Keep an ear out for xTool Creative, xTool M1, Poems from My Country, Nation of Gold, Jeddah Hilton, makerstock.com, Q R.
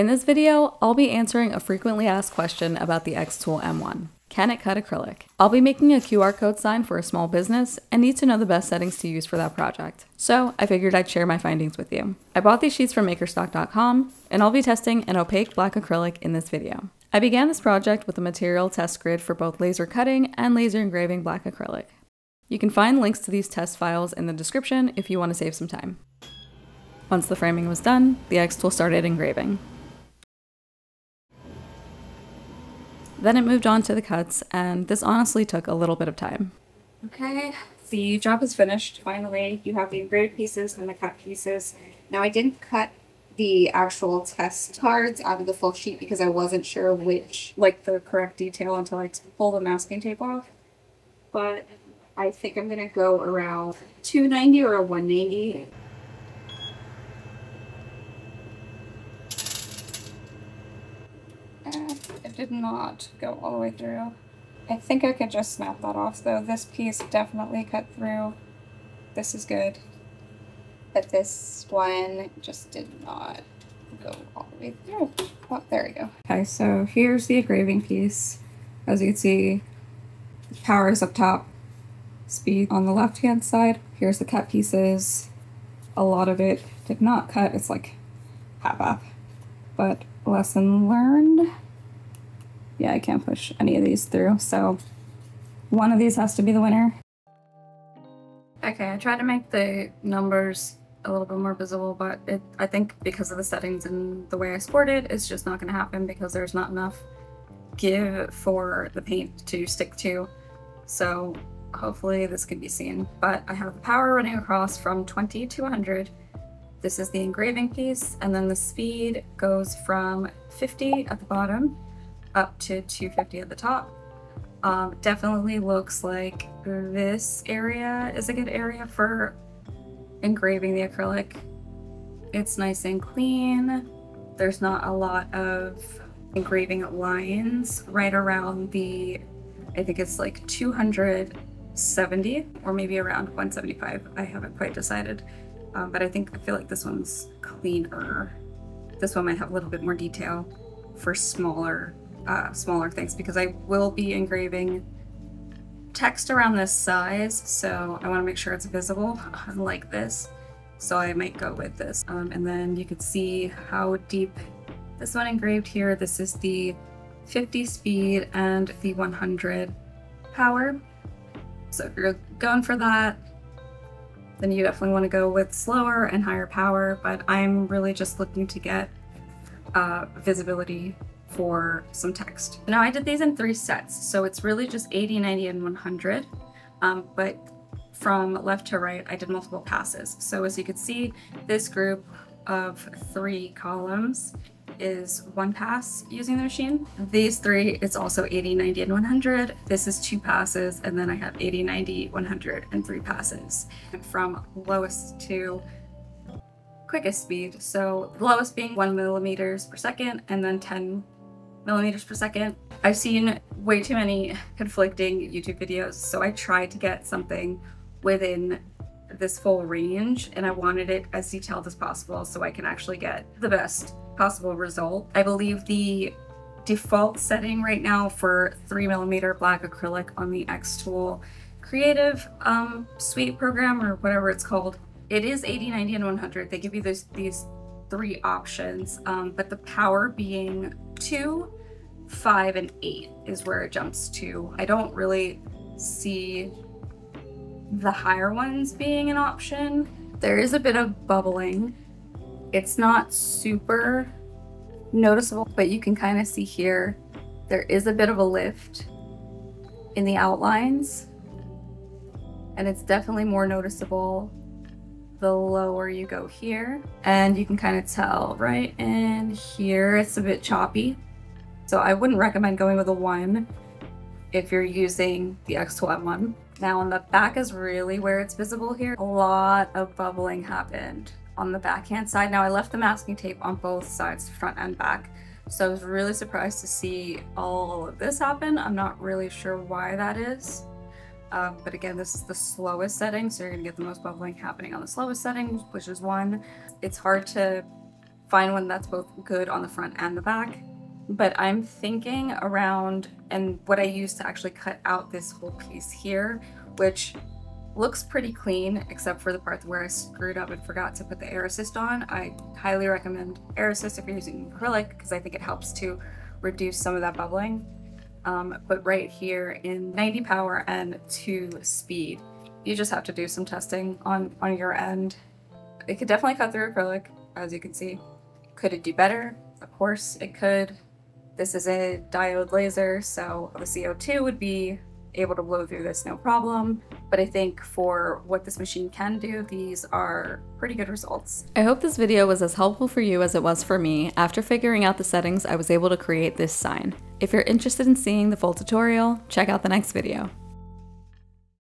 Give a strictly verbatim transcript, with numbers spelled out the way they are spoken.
In this video, I'll be answering a frequently asked question about the xTool M one. Can it cut acrylic? I'll be making a Q R code sign for a small business and need to know the best settings to use for that project. So I figured I'd share my findings with you. I bought these sheets from makerstock dot com and I'll be testing an opaque black acrylic in this video. I began this project with a material test grid for both laser cutting and laser engraving black acrylic. You can find links to these test files in the description if you want to save some time. Once the framing was done, the xTool started engraving. Then it moved on to the cuts, and this honestly took a little bit of time. Okay, the job is finished, finally. You have the engraved pieces and the cut pieces. Now, I didn't cut the actual test cards out of the full sheet because I wasn't sure which, like the correct detail until I pulled the masking tape off. But I think I'm gonna go around two ninety or a one ninety. Did not go all the way through. I think I could just snap that off though. This piece definitely cut through. This is good. But this one just did not go all the way through. Oh, there we go. Okay, so here's the engraving piece. As you can see, power is up top, speed on the left-hand side. Here's the cut pieces. A lot of it did not cut. It's like half up. But lesson learned. Yeah, I can't push any of these through, so one of these has to be the winner. Okay, I tried to make the numbers a little bit more visible, but it, I think because of the settings and the way I sorted, it's just not gonna happen because there's not enough give for the paint to stick to. So hopefully this can be seen, but I have the power running across from twenty to one hundred. This is the engraving piece, and then the speed goes from fifty at the bottom up to two fifty at the top. Um, definitely looks like this area is a good area for engraving the acrylic. It's nice and clean. There's not a lot of engraving lines right around the, I think it's like two seventy or maybe around one seventy-five. I haven't quite decided, um, but I think I feel like this one's cleaner. This one might have a little bit more detail for smaller Uh, smaller things, because I will be engraving text around this size, so I want to make sure it's visible like this, so I might go with this. Um, and then you can see how deep this one engraved here. This is the fifty speed and the one hundred power, so if you're going for that, then you definitely want to go with slower and higher power, but I'm really just looking to get uh, visibility for some text. Now, I did these in three sets, so it's really just eighty, ninety, and one hundred, um, but from left to right, I did multiple passes. So as you can see, this group of three columns is one pass using the machine. These three, it's also eighty, ninety, and one hundred. This is two passes, and then I have eighty, ninety, one hundred, and three passes. And from lowest to quickest speed, so the lowest being one millimeters per second, and then ten millimeters per second. I've seen way too many conflicting YouTube videos, so I tried to get something within this full range, and I wanted it as detailed as possible so I can actually get the best possible result. I believe the default setting right now for three millimeter black acrylic on the xTool Creative um, suite program, or whatever it's called, it is eighty, ninety, and one hundred. They give you those, these three options, um, but the power being two, five, and eight is where it jumps to. I don't really see the higher ones being an option. There is a bit of bubbling. It's not super noticeable, but you can kind of see here, there is a bit of a lift in the outlines, and it's definitely more noticeable the lower you go here. And you can kind of tell right in here, it's a bit choppy. So I wouldn't recommend going with a one if you're using the xTool M one. Now on the back is really where it's visible here. A lot of bubbling happened on the backhand side. Now I left the masking tape on both sides, front and back. So I was really surprised to see all of this happen. I'm not really sure why that is. Um, but again, this is the slowest setting, so you're gonna get the most bubbling happening on the slowest setting, which is one. It's hard to find one that's both good on the front and the back. But I'm thinking around, and what I used to actually cut out this whole piece here, which looks pretty clean, except for the part where I screwed up and forgot to put the air assist on. I highly recommend air assist if you're using acrylic, because I think it helps to reduce some of that bubbling. Um, but right here in ninety power and two speed, you just have to do some testing on, on your end. It could definitely cut through acrylic, as you can see. Could it do better? Of course it could. This is a diode laser, so a C O two would be able to blow through this no problem. But I think for what this machine can do, these are pretty good results. I hope this video was as helpful for you as it was for me. After figuring out the settings, I was able to create this sign. If you're interested in seeing the full tutorial, check out the next video.